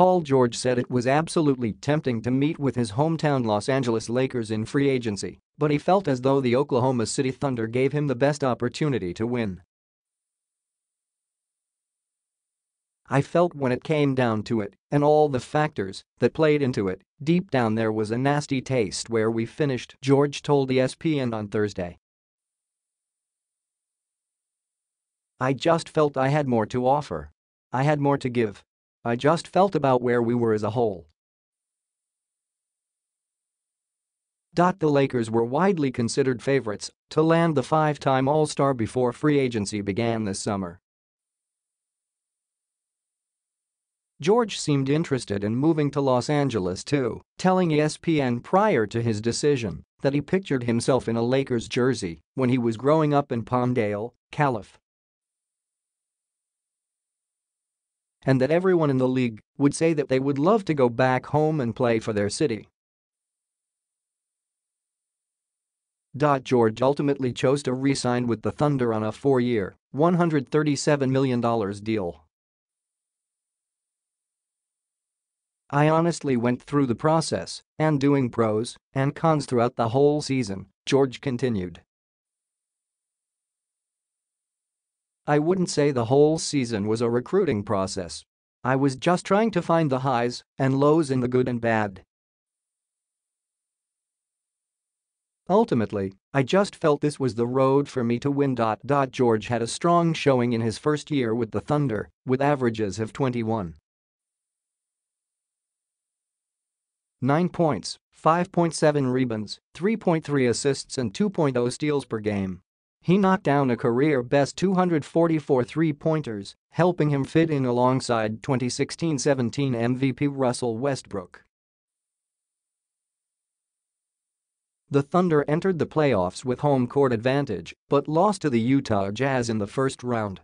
Paul George said it was absolutely tempting to meet with his hometown Los Angeles Lakers in free agency, but he felt as though the Oklahoma City Thunder gave him the best opportunity to win. I felt when it came down to it, and all the factors that played into it, deep down there was a nasty taste where we finished," George told ESPN on Thursday. I just felt I had more to offer. I had more to give. I just felt about where we were as a whole. The Lakers were widely considered favorites to land the five-time All-Star before free agency began this summer. George seemed interested in moving to Los Angeles too, telling ESPN prior to his decision that he pictured himself in a Lakers jersey when he was growing up in Palmdale, California, and that everyone in the league would say that they would love to go back home and play for their city. George ultimately chose to re-sign with the Thunder on a four-year, $137 million deal. I honestly went through the process and doing pros and cons throughout the whole season, George continued. I wouldn't say the whole season was a recruiting process. I was just trying to find the highs and lows in the good and bad. Ultimately, I just felt this was the road for me to win. George had a strong showing in his first year with the Thunder, with averages of 21.9 points, 5.7 rebounds, 3.3 assists and 2.0 steals per game. He knocked down a career-best 244 three-pointers, helping him fit in alongside 2016-17 MVP Russell Westbrook. The Thunder entered the playoffs with home court advantage but lost to the Utah Jazz in the first round.